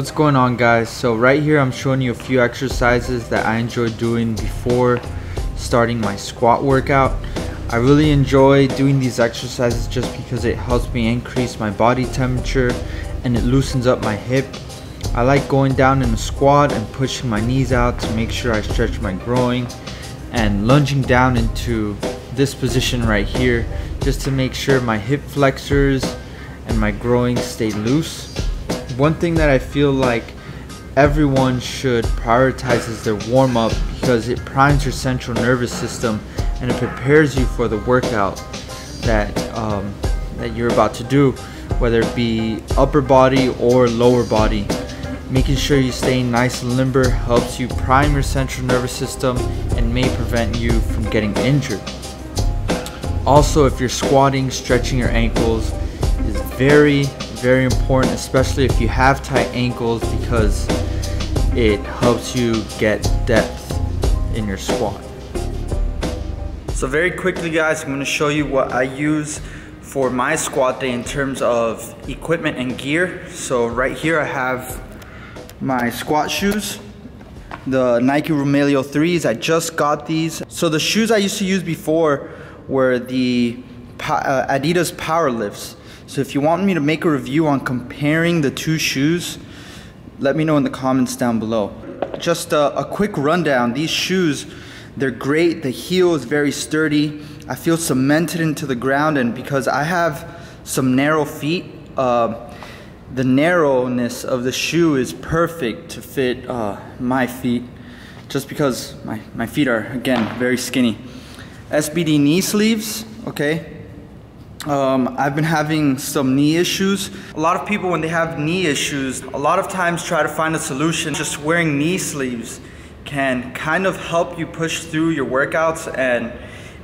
What's going on, guys? So right here I'm showing you a few exercises that I enjoy doing before starting my squat workout. I really enjoy doing these exercises just because it helps me increase my body temperature and it loosens up my hip. I like going down in a squat and pushing my knees out to make sure I stretch my groin, and lunging down into this position right here just to make sure my hip flexors and my groin stay loose. One thing that I feel like everyone should prioritize is their warm-up, because it primes your central nervous system and it prepares you for the workout that you're about to do, whether it be upper body or lower body. Making sure you stay nice and limber helps you prime your central nervous system and may prevent you from getting injured. Also, if you're squatting, stretching your ankles is very, very important, especially if you have tight ankles, because it helps you get depth in your squat. So very quickly, guys, I'm going to show you what I use for my squat day in terms of equipment and gear. So right here I have my squat shoes, the Nike Romaleo 3s. I just got these. So the shoes I used to use before were the Adidas Powerlifts. So if you want me to make a review on comparing the two shoes, let me know in the comments down below. Just a quick rundown. These shoes, they're great. The heel is very sturdy. I feel cemented into the ground, and because I have some narrow feet, the narrowness of the shoe is perfect to fit my feet, just because my feet are, again, very skinny. SBD knee sleeves, okay? I've been having some knee issues. A lot of people, when they have knee issues, a lot of times try to find a solution. Just wearing knee sleeves can kind of help you push through your workouts and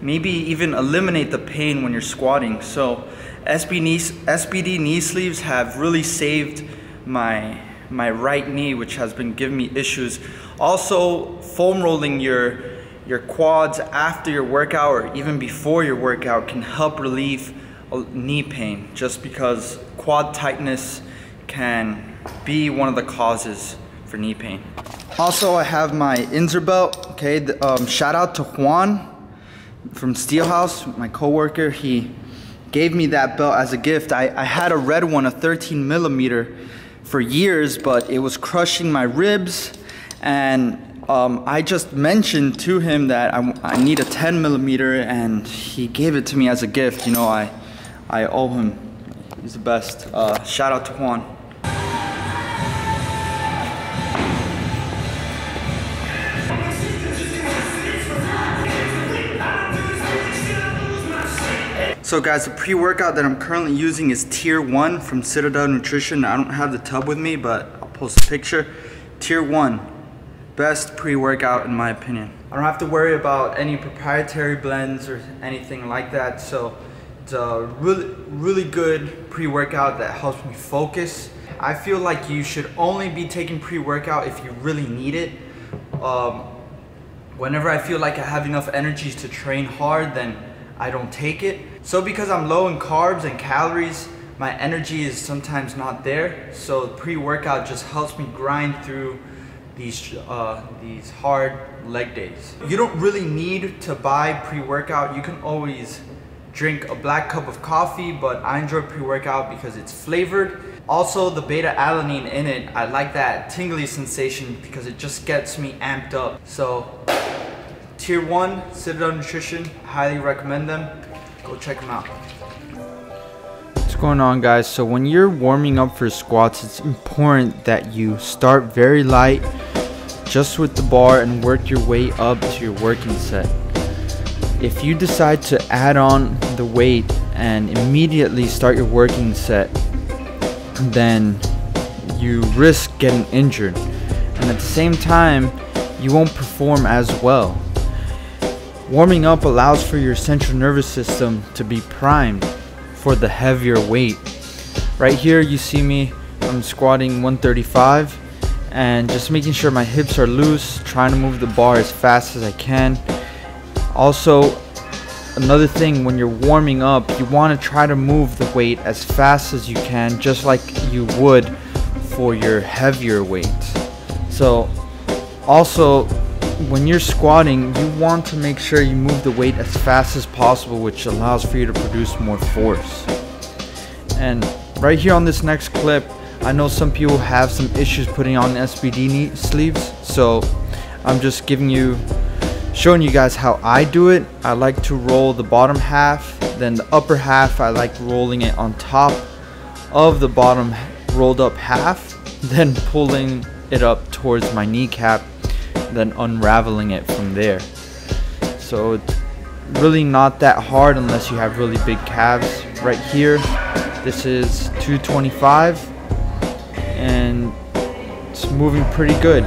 maybe even eliminate the pain when you're squatting. So SBD knee sleeves have really saved my right knee, which has been giving me issues. Also, foam rolling your quads after your workout or even before your workout can help relieve knee pain, just because quad tightness can be one of the causes for knee pain. Also, I have my Inzer belt, okay? Shout out to Juan from Steelhouse, my coworker. He gave me that belt as a gift. I had a red one, a 13 millimeter for years, but it was crushing my ribs, and I just mentioned to him that I need a 10 millimeter, and he gave it to me as a gift. You know, I owe him. He's the best. Shout out to Juan. So guys, the pre-workout that I'm currently using is Tier 1 from Citadel Nutrition. I don't have the tub with me, but I'll post a picture. Tier 1. Best pre-workout in my opinion. I don't have to worry about any proprietary blends or anything like that, so it's a really good pre-workout that helps me focus. I feel like you should only be taking pre-workout if you really need it. Whenever I feel like I have enough energy to train hard, then I don't take it. So because I'm low in carbs and calories, my energy is sometimes not there, so pre-workout just helps me grind through these hard leg days. You don't really need to buy pre-workout. You can always drink a black cup of coffee, but I enjoy pre-workout because it's flavored. Also, the beta alanine in it, I like that tingly sensation because it just gets me amped up. So Tier 1, Citadel Nutrition, highly recommend them. Go check them out. Going on, guys? So when you're warming up for squats, it's important that you start very light, just with the bar, and work your way up to your working set. If you decide to add on the weight and immediately start your working set, then you risk getting injured, and at the same time you won't perform as well. Warming up allows for your central nervous system to be primed for the heavier weight. Right here you see me, I'm squatting 135 and just making sure my hips are loose, trying to move the bar as fast as I can. Also, another thing, when you're warming up, you want to try to move the weight as fast as you can, just like you would for your heavier weights. So also, when you're squatting, you want to make sure you move the weight as fast as possible, which allows for you to produce more force. And right here on this next clip, I know some people have some issues putting on SBD knee sleeves, so I'm just showing you guys how I do it. I like to roll the bottom half, then the upper half. I like rolling it on top of the bottom rolled up half, then pulling it up towards my kneecap, then unraveling it from there. So it's really not that hard unless you have really big calves. Right here, this is 225 and it's moving pretty good.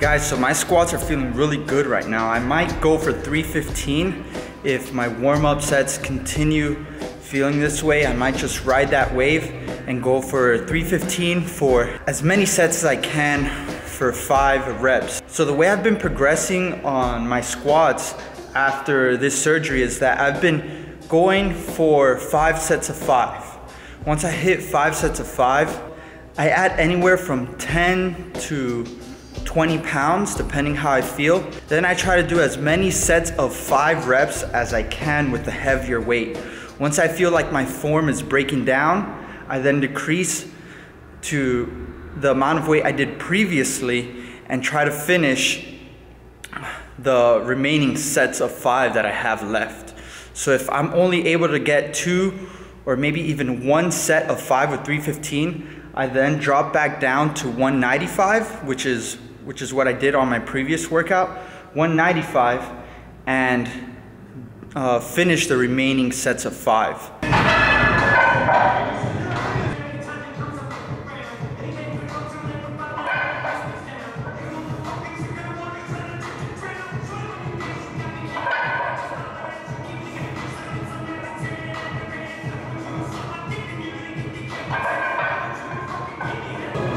Guys, so my squats are feeling really good right now. I might go for 315 if my warm-up sets continue feeling this way. I might just ride that wave and go for 315 for as many sets as I can for 5 reps. So the way I've been progressing on my squats after this surgery is that I've been going for 5 sets of 5. Once I hit 5 sets of 5, I add anywhere from 10 to 20 pounds, depending how I feel. Then I try to do as many sets of 5 reps as I can with the heavier weight. Once I feel like my form is breaking down, I then decrease to the amount of weight I did previously and try to finish the remaining sets of 5 that I have left. So if I'm only able to get 2 or maybe even 1 set of 5 with 315, I then drop back down to 195, which is what I did on my previous workout, 195, and finish the remaining sets of 5.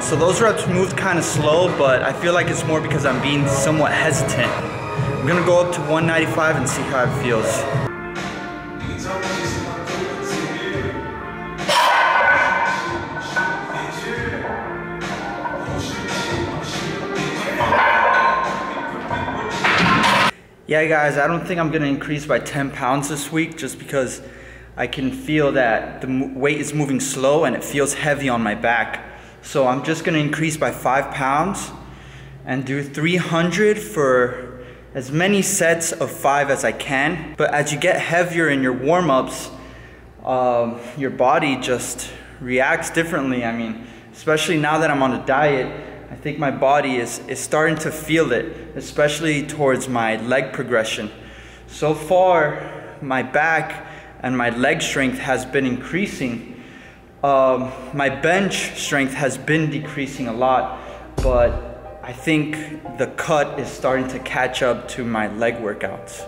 So those reps moved kind of slow, but I feel like it's more because I'm being somewhat hesitant. I'm gonna go up to 195 and see how it feels. Yeah guys, I don't think I'm gonna increase by 10 pounds this week just because I can feel that the weight is moving slow and it feels heavy on my back. So I'm just gonna increase by 5 pounds and do 300 for as many sets of 5 as I can. But as you get heavier in your warm-ups, your body just reacts differently. I mean, especially now that I'm on a diet, I think my body is starting to feel it, especially towards my leg progression. So far, my back and my leg strength has been increasing. My bench strength has been decreasing a lot, but I think the cut is starting to catch up to my leg workouts.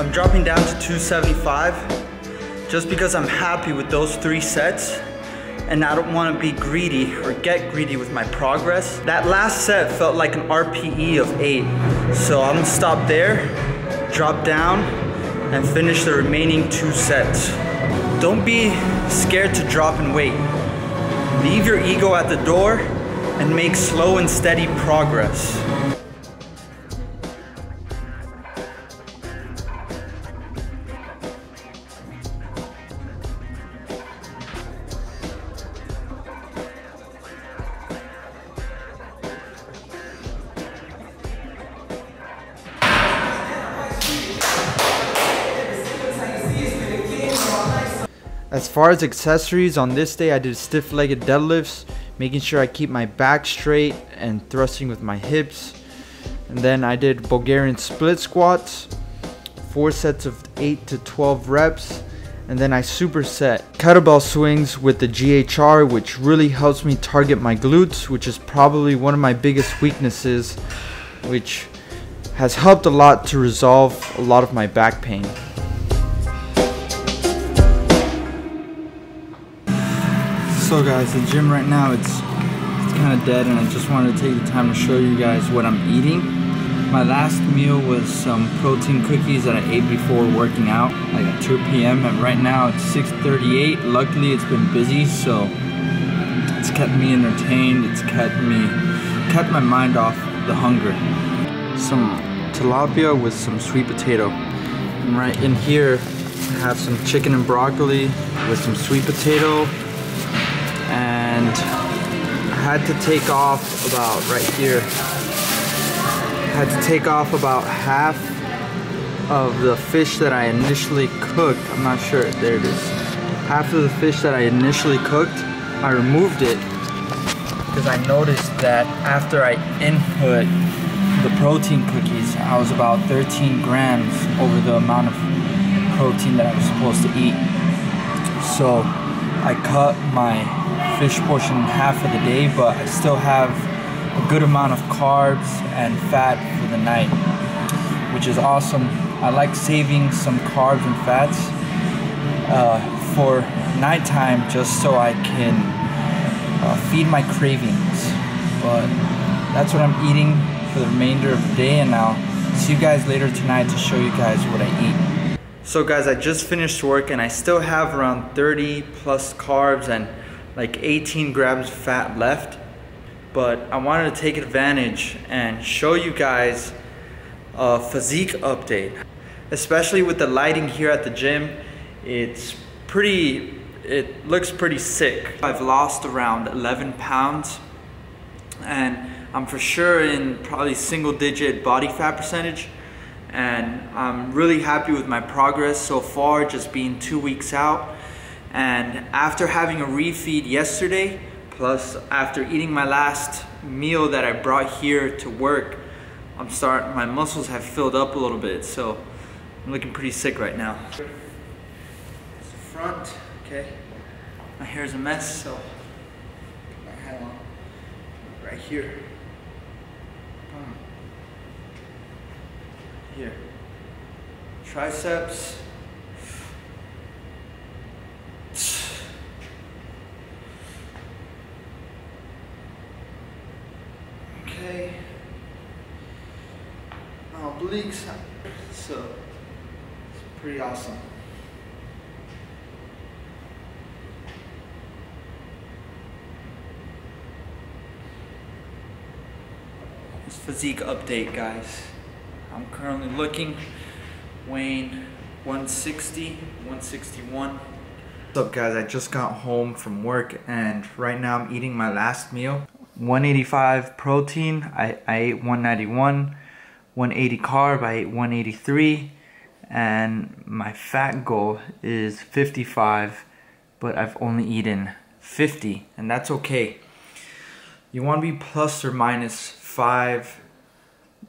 I'm dropping down to 275 just because I'm happy with those 3 sets and I don't want to be greedy or get greedy with my progress. That last set felt like an RPE of 8, so I'm gonna stop there, drop down, and finish the remaining 2 sets. Don't be scared to drop in weight. Leave your ego at the door and make slow and steady progress. As far as accessories, on this day I did stiff legged deadlifts, making sure I keep my back straight and thrusting with my hips. And then I did Bulgarian split squats, 4 sets of 8 to 12 reps. And then I superset kettlebell swings with the GHR, which really helps me target my glutes, which is probably one of my biggest weaknesses, which has helped a lot to resolve a lot of my back pain. So guys, the gym right now, it's kind of dead, and I just wanted to take the time to show you guys what I'm eating. My last meal was some protein cookies that I ate before working out, like at 2 p.m. and right now it's 6:38. Luckily it's been busy, so it's kept me entertained. It's kept my mind off the hunger. Some tilapia with some sweet potato. And right in here I have some chicken and broccoli with some sweet potato. And I had to take off about right here. I had to take off about half of the fish that I initially cooked. I'm not sure, there it is. Half of the fish that I initially cooked, I removed it because I noticed that after I input the protein cookies, I was about 13 grams over the amount of protein that I was supposed to eat. So I cut my fish portion in half for the day, but I still have a good amount of carbs and fat for the night, which is awesome. I like saving some carbs and fats for nighttime just so I can feed my cravings. But that's what I'm eating for the remainder of the day, and I'll see you guys later tonight to show you guys what I eat. So guys, I just finished work and I still have around 30 plus carbs and like 18 grams fat left, but I wanted to take advantage and show you guys a physique update. Especially with the lighting here at the gym, it looks pretty sick. I've lost around 11 pounds and I'm for sure in probably single digit body fat percentage, and I'm really happy with my progress so far, just being 2 weeks out. And after having a refeed yesterday, plus after eating my last meal that I brought here to work, my muscles have filled up a little bit, so I'm looking pretty sick right now. It's the front, okay. My hair's a mess, so put my hat on right here. Boom. Here. Triceps. Obliques, so it's pretty awesome. This physique update, guys. I'm currently looking, weighing 160, 161. What's up guys, I just got home from work and right now I'm eating my last meal. 185 protein, I ate 191. 180 carb, I ate 183, and my fat goal is 55, but I've only eaten 50, and that's okay. You want to be plus or minus 5,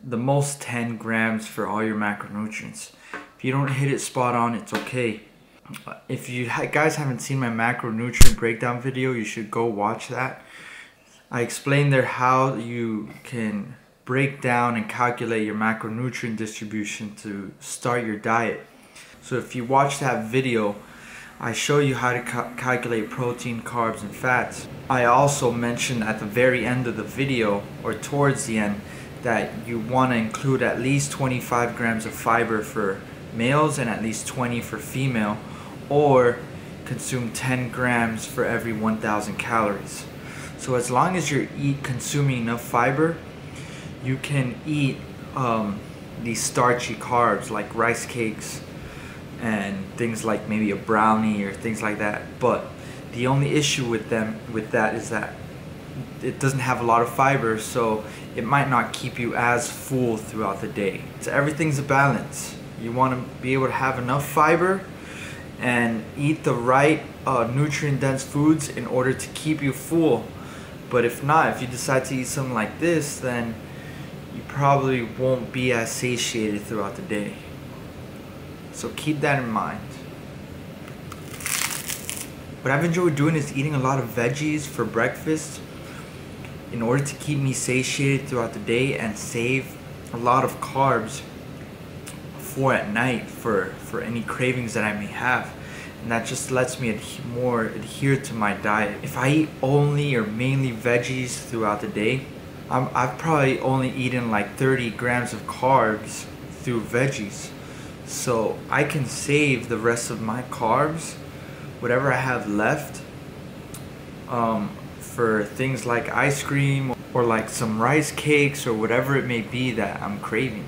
the most 10 grams for all your macronutrients. If you don't hit it spot on, it's okay. If you guys haven't seen my macronutrient breakdown video, you should go watch that. I explained there how you can break down and calculate your macronutrient distribution to start your diet. So if you watch that video, I show you how to calculate protein, carbs, and fats. I also mentioned at the very end of the video, or towards the end, that you want to include at least 25 grams of fiber for males and at least 20 for female, or consume 10 grams for every 1,000 calories. So as long as you're consuming enough fiber, you can eat these starchy carbs like rice cakes and things like maybe a brownie or things like that. But the only issue with that is that it doesn't have a lot of fiber, so it might not keep you as full throughout the day. So everything's a balance. You want to be able to have enough fiber and eat the right nutrient-dense foods in order to keep you full. But if not, if you decide to eat something like this, then you probably won't be as satiated throughout the day. So keep that in mind. What I've enjoyed doing is eating a lot of veggies for breakfast in order to keep me satiated throughout the day and save a lot of carbs for at night for any cravings that I may have. And that just lets me adhere to my diet. If I eat only or mainly veggies throughout the day, I've probably only eaten like 30 grams of carbs through veggies. So I can save the rest of my carbs, whatever I have left, for things like ice cream or like some rice cakes or whatever it may be that I'm craving.